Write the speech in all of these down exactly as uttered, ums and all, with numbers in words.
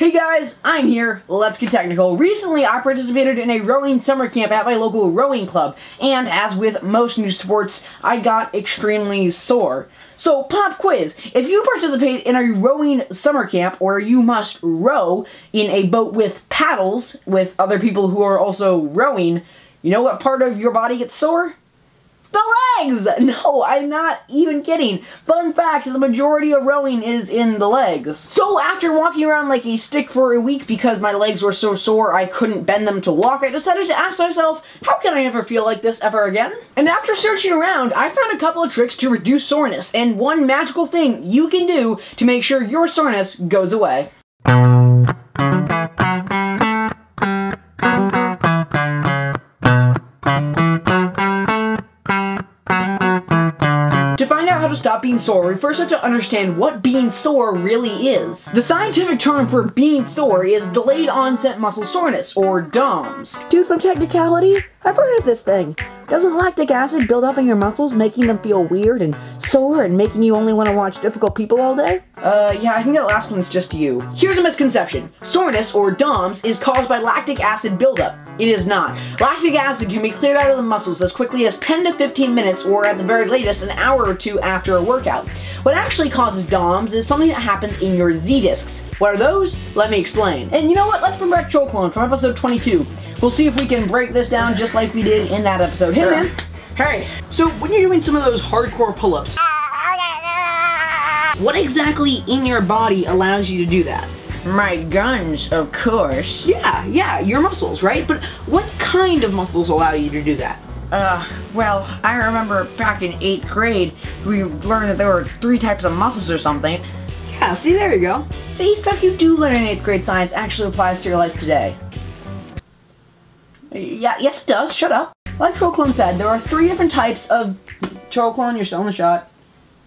Hey guys, I'm here. Let's get technical. Recently, I participated in a rowing summer camp at my local rowing club, and as with most new sports, I got extremely sore. So, pop quiz. If you participate in a rowing summer camp where you must row in a boat with paddles with other people who are also rowing, you know what part of your body gets sore? The legs! No, I'm not even kidding. Fun fact, the majority of rowing is in the legs. So after walking around like a stick for a week because my legs were so sore I couldn't bend them to walk, I decided to ask myself, how can I ever feel like this ever again? And after searching around, I found a couple of tricks to reduce soreness, and one magical thing you can do to make sure your soreness goes away. To find out how to stop being sore, we first have to understand what being sore really is. The scientific term for being sore is delayed onset muscle soreness, or DOMS. Dude from Technicality? I've heard of this thing. Doesn't lactic acid build up in your muscles, making them feel weird and sore and making you only want to watch difficult people all day? Uh, yeah, I think that last one's just you. Here's a misconception. Soreness, or DOMS, is caused by lactic acid buildup. It is not. Lactic acid can be cleared out of the muscles as quickly as ten to fifteen minutes, or at the very latest, an hour or two after a workout. What actually causes DOMS is something that happens in your Z discs. What are those? Let me explain. And you know what? Let's bring back Troll Clone from episode twenty-two. We'll see if we can break this down just like we did in that episode. Hey, man. Hey. So when you're doing some of those hardcore pull-ups, what exactly in your body allows you to do that? My guns, of course. Yeah, yeah, your muscles, right? But what kind of muscles allow you to do that? Uh, well, I remember back in eighth grade, we learned that there were three types of muscles or something. Yeah, see, there you go. See, stuff you do learn in eighth grade science actually applies to your life today. Yeah, yes it does, shut up. Like Troll Clone said, there are three different types of... Troll Clone, you're still in the shot.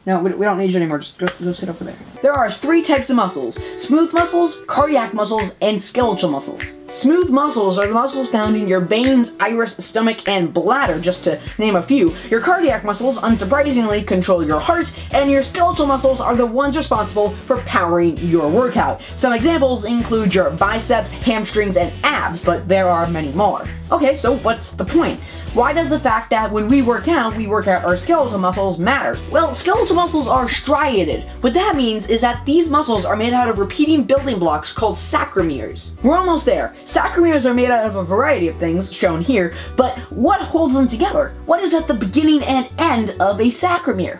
No, we, we don't need you anymore, just go, go sit over there. There are three types of muscles. Smooth muscles, cardiac muscles, and skeletal muscles. Smooth muscles are the muscles found in your veins, iris, stomach, and bladder, just to name a few. Your cardiac muscles, unsurprisingly, control your heart, and your skeletal muscles are the ones responsible for powering your workout. Some examples include your biceps, hamstrings, and abs, but there are many more. Okay, so what's the point? Why does the fact that when we work out, we work out our skeletal muscles matter? Well, skeletal muscles are striated. What that means is that these muscles are made out of repeating building blocks called sarcomeres. We're almost there. Sarcomeres are made out of a variety of things, shown here, but what holds them together? What is at the beginning and end of a sarcomere?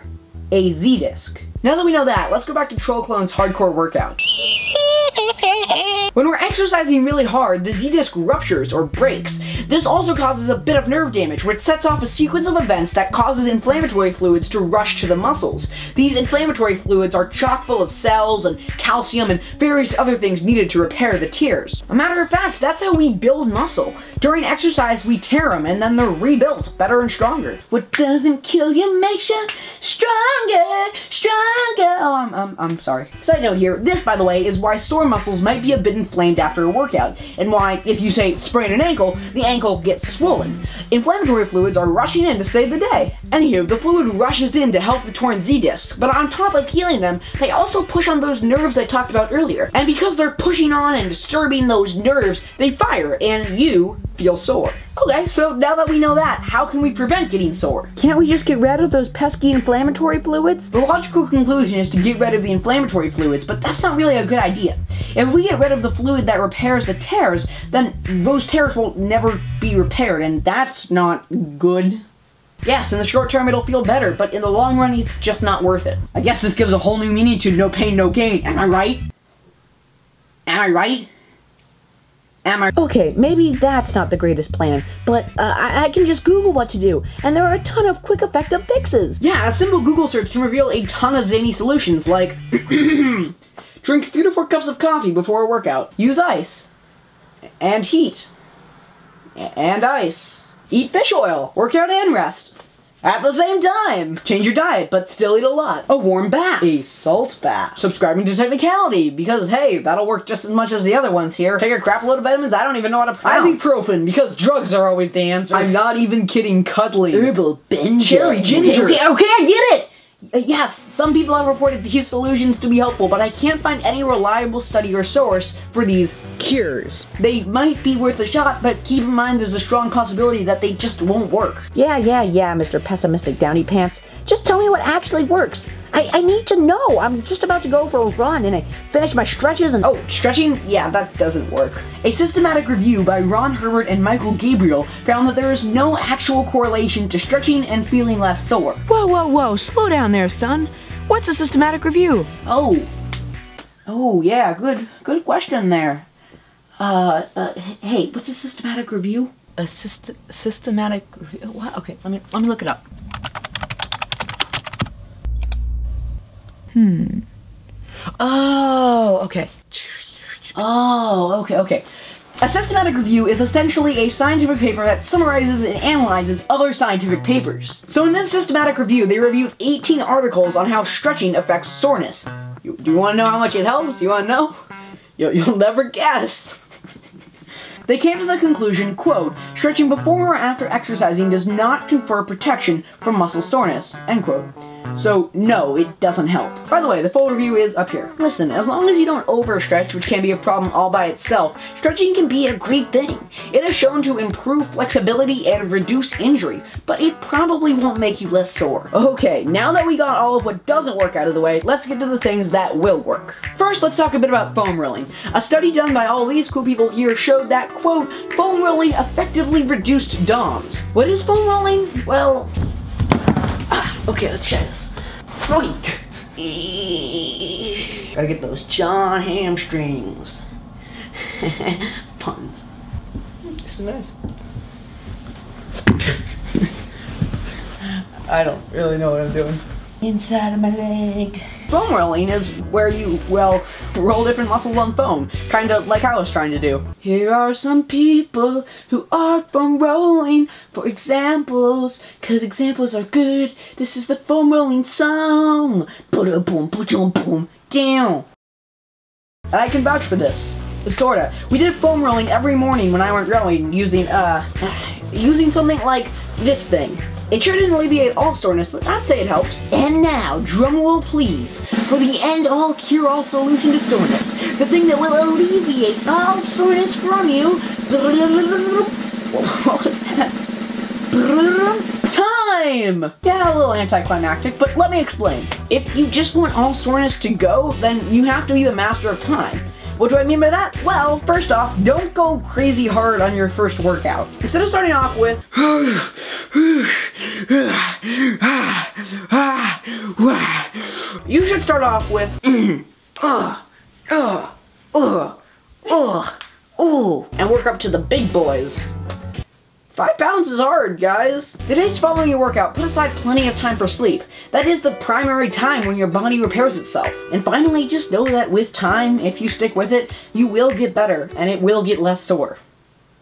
A Z disc. Now that we know that, let's go back to Troll Clone's hardcore workout. When we're exercising really hard, the Z disc ruptures or breaks. This also causes a bit of nerve damage, which sets off a sequence of events that causes inflammatory fluids to rush to the muscles. These inflammatory fluids are chock full of cells and calcium and various other things needed to repair the tears. A matter of fact, that's how we build muscle. During exercise, we tear them and then they're rebuilt, better and stronger. What doesn't kill you makes you stronger, stronger. Oh, I'm, I'm, I'm sorry. Side note here, this, by the way, is why sore muscles might be a bit inflamed after a workout, and why, if you say sprain an ankle, the ankle gets swollen. Inflammatory fluids are rushing in to save the day. Anywho, the fluid rushes in to help the torn Z disc, but on top of healing them, they also push on those nerves I talked about earlier, and because they're pushing on and disturbing those nerves, they fire, and you feel sore. Okay, so now that we know that, how can we prevent getting sore? Can't we just get rid of those pesky inflammatory fluids? The logical conclusion is to get rid of the inflammatory fluids, but that's not really a good idea. If we get rid of the fluid that repairs the tears, then those tears will never be repaired, and that's not good. Yes, in the short term it'll feel better, but in the long run it's just not worth it. I guess this gives a whole new meaning to no pain, no gain, am I right? Am I right? Am I- Okay, maybe that's not the greatest plan, but uh, I, I can just Google what to do, and there are a ton of quick, effective fixes. Yeah, a simple Google search can reveal a ton of zany solutions, like drink three to four cups of coffee before a workout, use ice, and heat, and ice, eat fish oil, workout and rest, at the same time. Change your diet, but still eat a lot. A warm bath. A salt bath. Subscribing to Technicality, because hey, that'll work just as much as the other ones here. Take a crap load of vitamins, I don't even know how to pronounce. Ibuprofen, because drugs are always the answer. I'm not even kidding, cuddly. Herbal benjo. Cherry ginger. Okay, okay, I get it! Yes, some people have reported these solutions to be helpful, but I can't find any reliable study or source for these cures. They might be worth a shot, but keep in mind there's a strong possibility that they just won't work. Yeah, yeah, yeah, Mister Pessimistic Downy Pants. Just tell me what actually works. I, I need to know. I'm just about to go for a run and I finish my stretches and- Oh, stretching? Yeah, that doesn't work. A systematic review by Ron Herbert and Michael Gabriel found that there is no actual correlation to stretching and feeling less sore. Whoa, whoa, whoa, slow down there, son. What's a systematic review? Oh. Oh, yeah, good, good question there. Uh, uh hey, what's a systematic review? A syst systematic review? What? Okay, let me, let me look it up. Hmm. Oh, okay. Oh, okay, okay. A systematic review is essentially a scientific paper that summarizes and analyzes other scientific papers. So in this systematic review, they reviewed eighteen articles on how stretching affects soreness. You, do you want to know how much it helps? You want to know? You'll, you'll never guess. They came to the conclusion, quote, stretching before or after exercising does not confer protection from muscle soreness, end quote. So, no, it doesn't help. By the way, the full review is up here. Listen, as long as you don't overstretch, which can be a problem all by itself, stretching can be a great thing. It is shown to improve flexibility and reduce injury, but it probably won't make you less sore. Okay, now that we got all of what doesn't work out of the way, let's get to the things that will work. First, let's talk a bit about foam rolling. A study done by all these cool people here showed that, quote, foam rolling effectively reduced DOMS. What is foam rolling? Well... Ah, okay, let's try this. Right. Gotta get those John hamstrings. Puns. This is nice. I don't really know what I'm doing. Inside of my leg. Foam rolling is where you, well, roll different muscles on foam. Kinda like I was trying to do. Here are some people who are foam rolling for examples, cause examples are good. This is the foam rolling song. Boom, boom, boom, boom, down. And I can vouch for this. Sorta. We did foam rolling every morning when I went rowing using, uh, using something like this thing. It sure didn't alleviate all soreness, but I'd say it helped. And now, drumroll please, for the end-all, cure-all solution to soreness. The thing that will alleviate all soreness from you. What was that? Time! Yeah, a little anticlimactic, but let me explain. If you just want all soreness to go, then you have to be the master of time. What do I mean by that? Well, first off, don't go crazy hard on your first workout. Instead of starting off with you should start off with uh, uh, uh, uh, ooh, and work up to the big boys. Five pounds is hard, guys. The days following your workout, put aside plenty of time for sleep. That is the primary time when your body repairs itself. And finally, just know that with time, if you stick with it, you will get better and it will get less sore.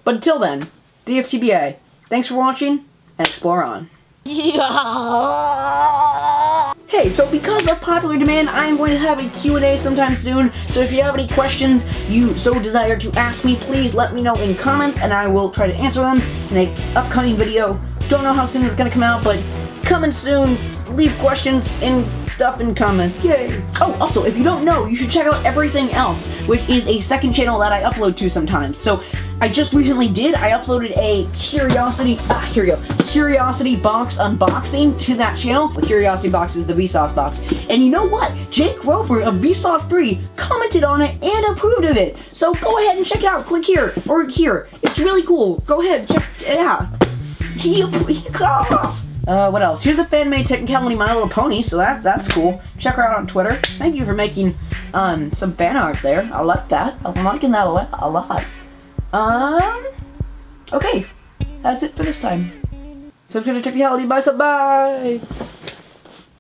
But until then, D F T B A, thanks for watching and explore on. Yeah. Hey, so because of popular demand, I am going to have a Q and A sometime soon, so if you have any questions you so desire to ask me, please let me know in comments and I will try to answer them in an upcoming video. Don't know how soon it's going to come out, but coming soon. Leave questions and stuff in comments. Yay! Oh, also, if you don't know, you should check out Everything Else, which is a second channel that I upload to sometimes. So, I just recently did. I uploaded a Curiosity, ah, here we go, Curiosity Box unboxing to that channel. The Curiosity Box is the Vsauce box. And you know what? Jake Roper of Vsauce three commented on it and approved of it. So, go ahead and check it out. Click here, or here. It's really cool. Go ahead, check it out. Here we go! Uh, what else? Here's a fan-made Technicality My Little Pony, so that, that's cool. Check her out on Twitter. Thank you for making, um, some fan art there. I like that. I'm liking that a lot. A lot. Um, okay. That's it for this time. Subscribe to Technicality. Bye, so bye!